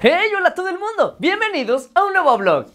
¡Hey! ¡Hola a todo el mundo! Bienvenidos a un nuevo vlog.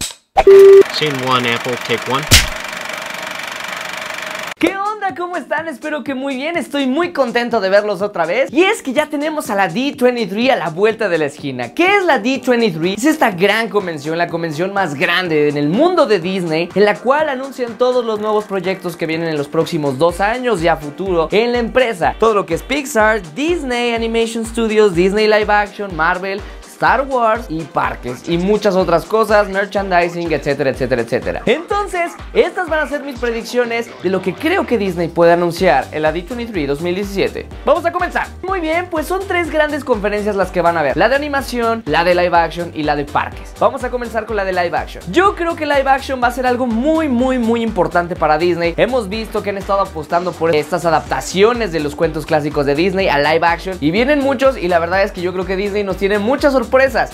¿Qué onda? ¿Cómo están? Espero que muy bien, estoy muy contento de verlos otra vez. Y es que ya tenemos a la D23 a la vuelta de la esquina. ¿Qué es la D23? Es esta gran convención, la convención más grande en el mundo de Disney, en la cual anuncian todos los nuevos proyectos que vienen en los próximos 2 años y a futuro en la empresa. Todo lo que es Pixar, Disney Animation Studios, Disney Live Action, Marvel, Star Wars y parques y muchas otras cosas, merchandising, etcétera, etcétera, etcétera. Entonces, estas van a ser mis predicciones de lo que creo que Disney puede anunciar en la D23 2017. Vamos a comenzar. Muy bien, pues son 3 grandes conferencias las que van a ver: la de animación, la de live action y la de parques. Vamos a comenzar con la de live action. Yo creo que live action va a ser algo muy importante para Disney. Hemos visto que han estado apostando por estas adaptaciones de los cuentos clásicos de Disney a live action y vienen muchos, y la verdad es que yo creo que Disney nos tiene muchas sorpresas.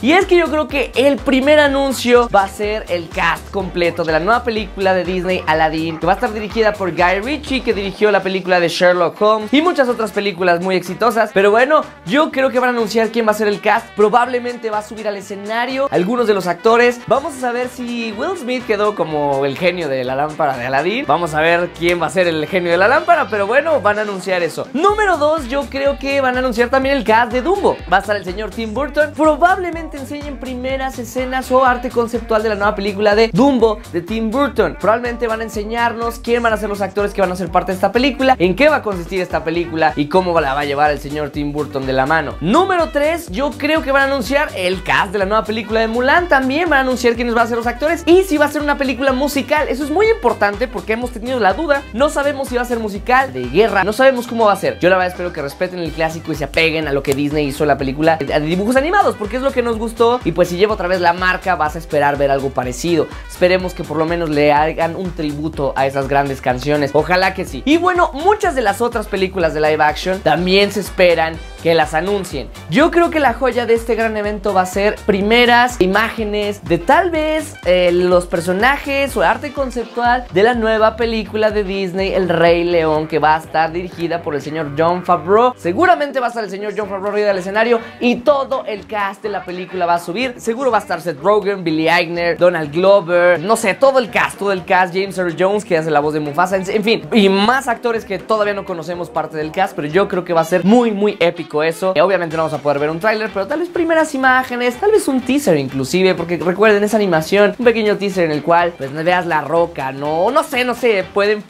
Y es que yo creo que el primer anuncio va a ser el cast completo de la nueva película de Disney, Aladdin, que va a estar dirigida por Guy Ritchie, que dirigió la película de Sherlock Holmes y muchas otras películas muy exitosas. Pero bueno, yo creo que van a anunciar quién va a ser el cast. Probablemente va a subir al escenario algunos de los actores. Vamos a saber si Will Smith quedó como el genio de la lámpara de Aladdin. Vamos a ver quién va a ser el genio de la lámpara, pero bueno, van a anunciar eso. Número 2, yo creo que van a anunciar también el cast de Dumbo. Va a estar el señor Tim Burton. Probablemente enseñen primeras escenas o arte conceptual de la nueva película de Dumbo de Tim Burton. Probablemente van a enseñarnos quién van a ser los actores que van a ser parte de esta película, en qué va a consistir esta película y cómo la va a llevar el señor Tim Burton de la mano. Número 3, yo creo que van a anunciar el cast de la nueva película de Mulan. También van a anunciar quiénes van a ser los actores y si va a ser una película musical. Eso es muy importante porque hemos tenido la duda. No sabemos si va a ser musical, de guerra, no sabemos cómo va a ser. Yo la verdad espero que respeten el clásico y se apeguen a lo que Disney hizo en la película de dibujos animados, porque es lo que nos gustó. Y pues si lleva otra vez la marca, vas a esperar ver algo parecido. Esperemos que por lo menos le hagan un tributo a esas grandes canciones. Ojalá que sí. Y bueno, muchas de las otras películas de live action también se esperan que las anuncien. Yo creo que la joya de este gran evento va a ser primeras imágenes de tal vez los personajes o arte conceptual de la nueva película de Disney, El Rey León, que va a estar dirigida por el señor John Favreau. Seguramente va a estar el señor John Favreau arriba del escenario y todo el cast de la película va a subir. Seguro va a estar Seth Rogen, Billy Eichner, Donald Glover, no sé, todo el cast, James Earl Jones, que hace la voz de Mufasa, en fin, y más actores que todavía no conocemos parte del cast, pero yo creo que va a ser muy épico eso. Obviamente no vamos a poder ver un tráiler, pero tal vez primeras imágenes, tal vez un teaser inclusive, porque recuerden esa animación, un pequeño teaser en el cual pues veas la roca, no sé, pueden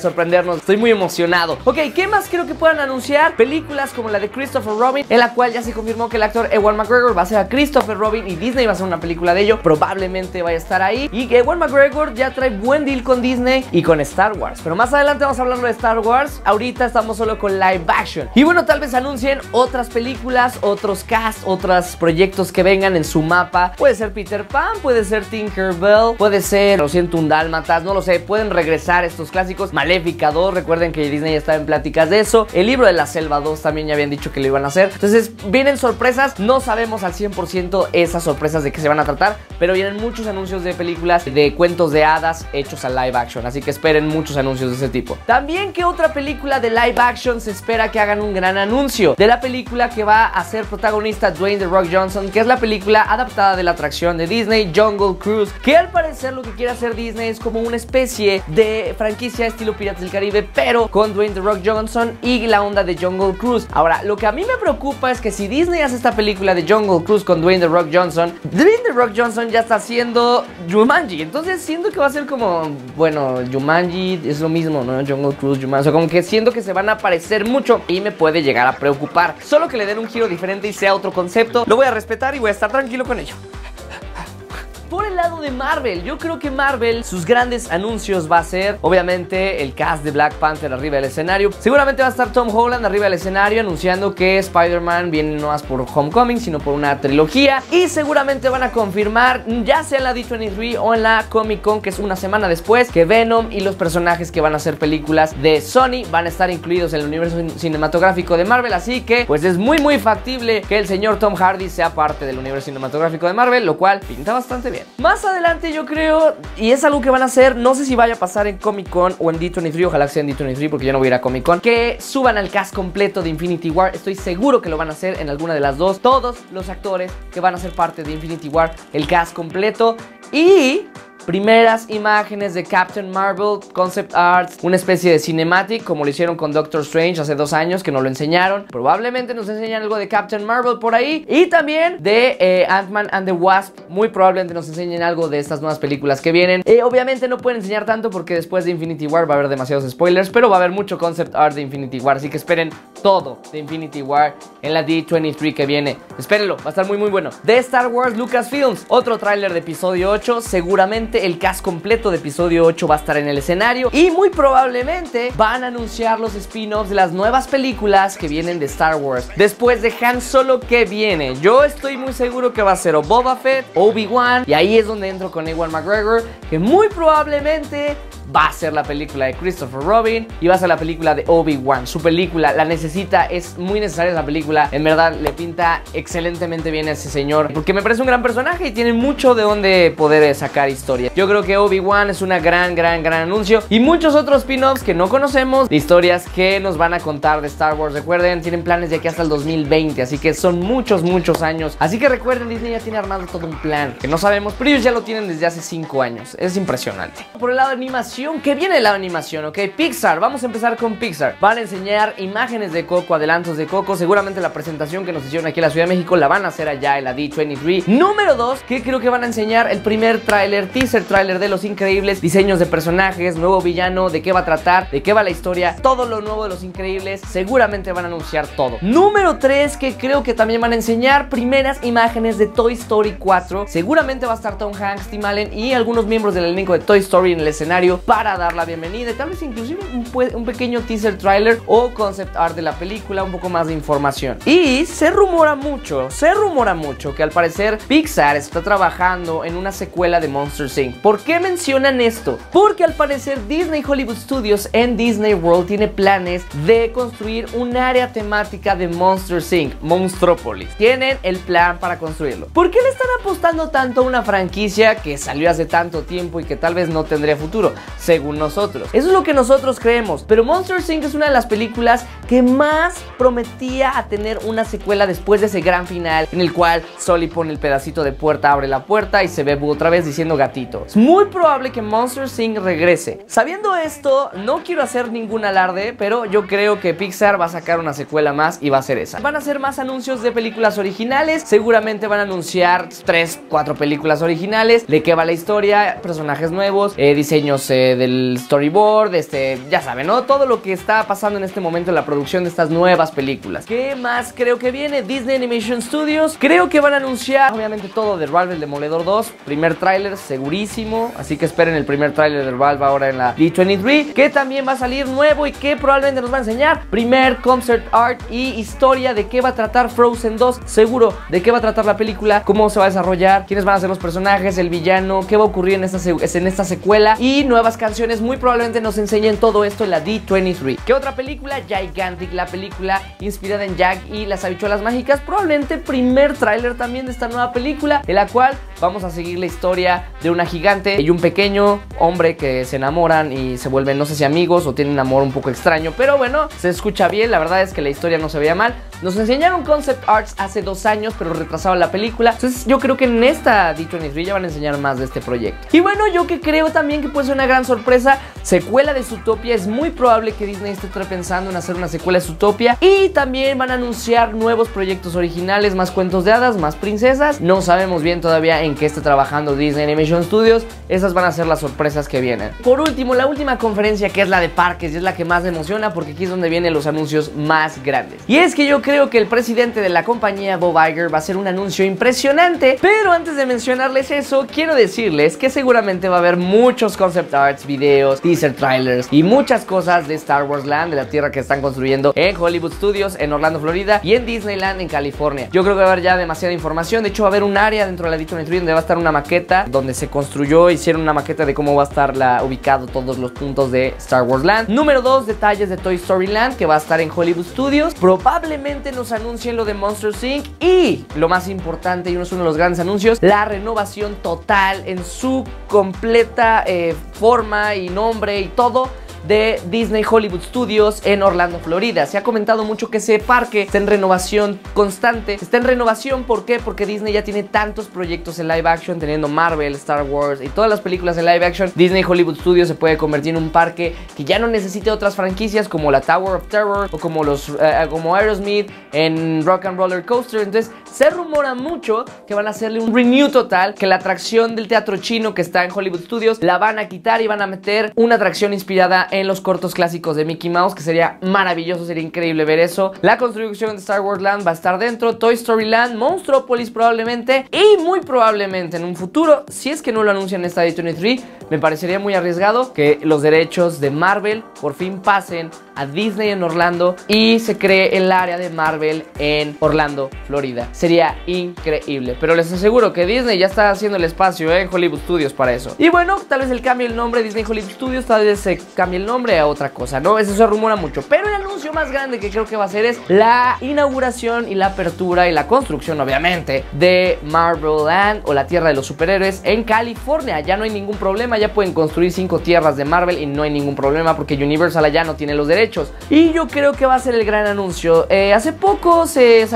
sorprendernos. Estoy muy emocionado. Ok, ¿qué más creo que puedan anunciar? Películas como la de Christopher Robin, en la cual ya se confirmó que el actor Ewan McGregor va a ser a Christopher Robin y Disney va a hacer una película de ello, probablemente vaya a estar ahí. Y Ewan McGregor ya trae buen deal con Disney y con Star Wars, pero más adelante vamos a hablar de Star Wars. Ahorita estamos solo con live action. Y bueno, tal vez anuncien otras películas, otros casts, otros proyectos que vengan en su mapa. Puede ser Peter Pan, puede ser Tinkerbell, puede ser Lo Siento Un Dálmatas, no lo sé. Pueden regresar estos clásicos. Maléfica 2, recuerden que Disney ya estaba en pláticas de eso. El Libro de la Selva 2 también ya habían dicho que lo iban a hacer. Entonces vienen sorpresas, no sabemos al 100% esas sorpresas de qué se van a tratar, pero vienen muchos anuncios de películas, de cuentos de hadas hechos a live action, así que esperen muchos anuncios de ese tipo. También, ¿qué otra película de live action se espera que hagan un gran anuncio? De la película que va a ser protagonista Dwayne The Rock Johnson, que es la película adaptada de la atracción de Disney Jungle Cruise, que al parecer lo que quiere hacer Disney es como una especie de franquicia estilo Piratas del Caribe, pero con Dwayne The Rock Johnson y la onda de Jungle Cruise. Ahora, lo que a mí me preocupa es que si Disney hace esta película de Jungle Cruise con Dwayne The Rock Johnson, Dwayne The Rock Johnson ya está haciendo Jumanji, entonces siento que va a ser como, bueno, Jumanji es lo mismo, ¿no? Jungle Cruise, Jumanji, o sea, como que siento que se van a parecer mucho y me puede llegar a preocupar. Solo que le den un giro diferente y sea otro concepto. Lo voy a respetar y voy a estar tranquilo con ello. Por el lado de Marvel, yo creo que Marvel, sus grandes anuncios va a ser obviamente el cast de Black Panther arriba del escenario. Seguramente va a estar Tom Holland arriba del escenario anunciando que Spider-Man viene no más por Homecoming, sino por una trilogía. Y seguramente van a confirmar, ya sea en la D23 o en la Comic Con, que es una semana después, que Venom y los personajes que van a hacer películas de Sony van a estar incluidos en el universo cinematográfico de Marvel. Así que pues es muy factible que el señor Tom Hardy sea parte del universo cinematográfico de Marvel, lo cual pinta bastante bien. bien. Más adelante yo creo, y es algo que van a hacer, no sé si vaya a pasar en Comic Con o en D23, ojalá que sea en D23 porque yo no voy a ir a Comic Con, que suban al cast completo de Infinity War. Estoy seguro que lo van a hacer en alguna de las dos. Todos los actores que van a ser parte de Infinity War, el cast completo. Y primeras imágenes de Captain Marvel, concept arts, una especie de cinematic como lo hicieron con Doctor Strange hace 2 años que nos lo enseñaron. Probablemente nos enseñan algo de Captain Marvel por ahí y también de Ant-Man and the Wasp. Muy probablemente nos enseñen algo de estas nuevas películas que vienen. Obviamente no pueden enseñar tanto porque después de Infinity War va a haber demasiados spoilers, pero va a haber mucho concept art de Infinity War, así que esperen todo de Infinity War en la D23 que viene. Espérenlo, va a estar muy muy bueno. De Star Wars Lucasfilms, otro tráiler de episodio 8, seguramente el cast completo de episodio 8 va a estar en el escenario y muy probablemente van a anunciar los spin-offs de las nuevas películas que vienen de Star Wars. Después de Han Solo, ¿qué viene? Yo estoy muy seguro que va a ser o Boba Fett, Obi-Wan, y ahí es donde entro con Ewan McGregor, que muy probablemente va a ser la película de Christopher Robin y va a ser la película de Obi-Wan. Su película la necesita, es muy necesaria esa película. En verdad le pinta excelentemente bien a ese señor porque me parece un gran personaje y tiene mucho de donde poder sacar historia. Yo creo que Obi-Wan es una gran anuncio y muchos otros spin-offs que no conocemos, de historias que nos van a contar de Star Wars. Recuerden, tienen planes de aquí hasta el 2020, así que son muchos años. Así que recuerden, Disney ya tiene armado todo un plan que no sabemos, pero ellos ya lo tienen desde hace 5 años. Es impresionante. Por el lado de animación, ¿qué viene de la animación? Ok, Pixar, vamos a empezar con Pixar. Van a enseñar imágenes de Coco, adelantos de Coco. Seguramente la presentación que nos hicieron aquí en la Ciudad de México la van a hacer allá en la D23. Número 2, que creo que van a enseñar el primer tráiler, teaser tráiler de Los Increíbles. Diseños de personajes, nuevo villano, de qué va a tratar, de qué va la historia, todo lo nuevo de Los Increíbles. Seguramente van a anunciar todo. Número 3, que creo que también van a enseñar primeras imágenes de Toy Story 4. Seguramente va a estar Tom Hanks, Tim Allen y algunos miembros del elenco de Toy Story en el escenario para dar la bienvenida y tal vez inclusive un pequeño teaser trailer o concept art de la película, un poco más de información. Y se rumora mucho que al parecer Pixar está trabajando en una secuela de Monsters Inc. ¿Por qué mencionan esto? Porque al parecer Disney Hollywood Studios en Disney World tiene planes de construir un área temática de Monsters Inc, Monstropolis. Tienen el plan para construirlo. ¿Por qué le están apostando tanto a una franquicia que salió hace tanto tiempo y que tal vez no tendría futuro? Según nosotros, eso es lo que nosotros creemos, pero Monsters Inc es una de las películas que más prometía a tener una secuela después de ese gran final en el cual Sully pone el pedacito de puerta, abre la puerta y se ve Boo otra vez diciendo gatito. Es muy probable que Monsters Inc regrese. Sabiendo esto, no quiero hacer ningún alarde, pero yo creo que Pixar va a sacar una secuela más y va a ser esa. Van a hacer más anuncios de películas originales, seguramente van a anunciar 3-4 películas originales, de qué va la historia, personajes nuevos, diseños del storyboard, ya saben, ¿no? Todo lo que está pasando en este momento en la producción de estas nuevas películas. ¿Qué más creo que viene? Disney Animation Studios. Creo que van a anunciar obviamente todo de Ralph el Demoledor 2. Primer tráiler segurísimo, así que esperen el primer tráiler de Ralph ahora en la D23, que también va a salir nuevo y que probablemente nos va a enseñar primer concept art y historia de qué va a tratar Frozen 2, seguro, de qué va a tratar la película, cómo se va a desarrollar, quiénes van a ser los personajes, el villano, qué va a ocurrir en esta secuela y nuevas canciones. Muy probablemente nos enseñen todo esto en la D23. ¿Qué otra película? Gigantic, la película inspirada en Jack y las habichuelas mágicas. Probablemente primer tráiler también de esta nueva película, de la cual vamos a seguir la historia de una gigante y un pequeño hombre que se enamoran y se vuelven, no sé si amigos o tienen amor un poco extraño, pero bueno, se escucha bien. La verdad es que la historia no se veía mal. Nos enseñaron concept arts hace 2 años, pero retrasaron la película. Entonces yo creo que en esta D23 ya van a enseñar más de este proyecto. Y bueno, yo que creo también que puede ser una gran sorpresa, secuela de Zootopia. Es muy probable que Disney esté pensando en hacer una secuela de Zootopia. Y también van a anunciar nuevos proyectos originales, más cuentos de hadas, más princesas. No sabemos bien todavía en qué está trabajando Disney Animation Studios. Esas van a ser las sorpresas que vienen. Por último, la última conferencia, que es la de parques, y es la que más me emociona porque aquí es donde vienen los anuncios más grandes. Y es que yo creo que el presidente de la compañía, Bob Iger, va a hacer un anuncio impresionante. Pero antes de mencionarles eso, quiero decirles que seguramente va a haber muchos concept arts, videos, teaser trailers y muchas cosas de Star Wars Land, de la tierra que están construyendo en Hollywood Studios, en Orlando, Florida, y en Disneyland, en California. Yo creo que va a haber ya demasiada información. De hecho, va a haber un área dentro de la D23 donde va a estar una maqueta, donde se construyó, hicieron una maqueta de cómo va a estar ubicado todos los puntos de Star Wars Land. Número 2, detalles de Toy Story Land, que va a estar en Hollywood Studios. Probablemente finalmente nos anuncian lo de Monsters Inc. Y lo más importante, y uno es uno de los grandes anuncios, la renovación total en su completa forma y nombre y todo de Disney Hollywood Studios en Orlando, Florida. Se ha comentado mucho que ese parque está en renovación constante. Está en renovación, ¿por qué? Porque Disney ya tiene tantos proyectos en live action, teniendo Marvel, Star Wars y todas las películas en live action. Disney Hollywood Studios se puede convertir en un parque que ya no necesite otras franquicias como la Tower of Terror o como como Aerosmith en Rock and Roller Coaster. Entonces se rumora mucho que van a hacerle un renew total, que la atracción del teatro chino que está en Hollywood Studios la van a quitar y van a meter una atracción inspirada en los cortos clásicos de Mickey Mouse, que sería maravilloso, sería increíble ver eso. La construcción de Star Wars Land va a estar dentro, Toy Story Land, Monstropolis probablemente, y muy probablemente en un futuro, si es que no lo anuncian en esta D23, me parecería muy arriesgado que los derechos de Marvel por fin pasen a Disney en Orlando y se cree el área de Marvel en Orlando, Florida. Sería increíble, pero les aseguro que Disney ya está haciendo el espacio en Hollywood Studios para eso. Y bueno, tal vez el cambio del nombre Disney Hollywood Studios, tal vez se cambie el nombre a otra cosa, ¿no? Eso se rumora mucho, pero el anuncio más grande que creo que va a ser es la inauguración y la apertura y la construcción, obviamente, de Marvel Land o la Tierra de los Superhéroes en California. Ya no hay ningún problema, ya pueden construir 5 tierras de Marvel y no hay ningún problema porque Universal allá no tiene los derechos. Y yo creo que va a ser el gran anuncio. Hace poco se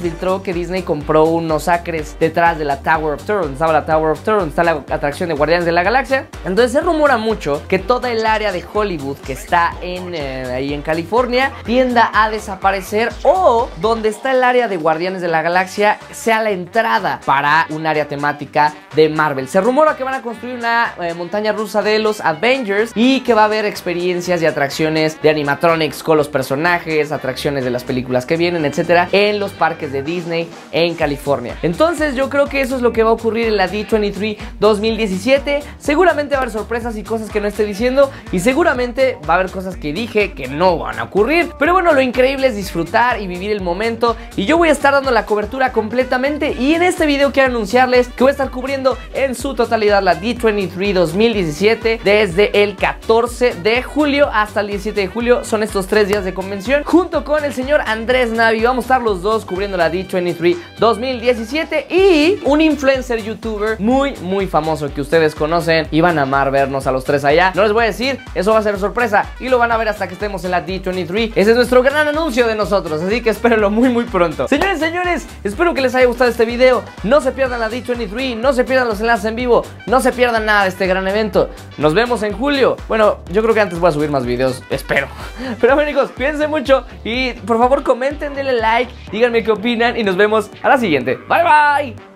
filtró que Disney compró unos acres detrás de la Tower of Terror. Estaba la Tower of Terror, está la atracción de Guardianes de la Galaxia. Entonces se rumora mucho que toda el área de Hollywood que está ahí en California tienda a desaparecer, o donde está el área de Guardianes de la Galaxia sea la entrada para un área temática de Marvel. Se rumora que van a construir una montaña rusa de los Avengers y que va a haber experiencias y atracciones de animatronics con los personajes, atracciones de las películas que vienen, etcétera, en los parques de Disney en California. Entonces yo creo que eso es lo que va a ocurrir en la D23 2017. Seguramente va a haber sorpresas y cosas que no esté diciendo, y seguramente va a haber cosas que dije que no van a ocurrir, pero bueno, lo increíble es disfrutar y vivir el momento, y yo voy a estar dando la cobertura completamente, y en este video quiero anunciarles que voy a estar cubriendo en su totalidad la D23 2017 desde el 14 de julio hasta el 17 de julio, son estos 3 días de convención, junto con el señor Andrés Navi. Vamos a estar los dos cubriendo la D23 2017 y un influencer youtuber muy famoso que ustedes conocen y van a amar vernos a los tres allá. No les voy a decir, eso va a ser sorpresa y lo van a ver hasta que estemos en la D23. Ese es nuestro gran anuncio de nosotros, así que espérenlo muy pronto. Señores, espero que les haya gustado este video. No se pierdan la D23, no se pierdan los enlaces en vivo, no se pierdan nada de este gran evento. Nos vemos en julio. Bueno, yo creo que antes voy a subir más videos, espero. Pero bueno, chicos, cuídense mucho y por favor comenten, denle like, díganme qué opinan y nos vemos a la siguiente. Bye bye.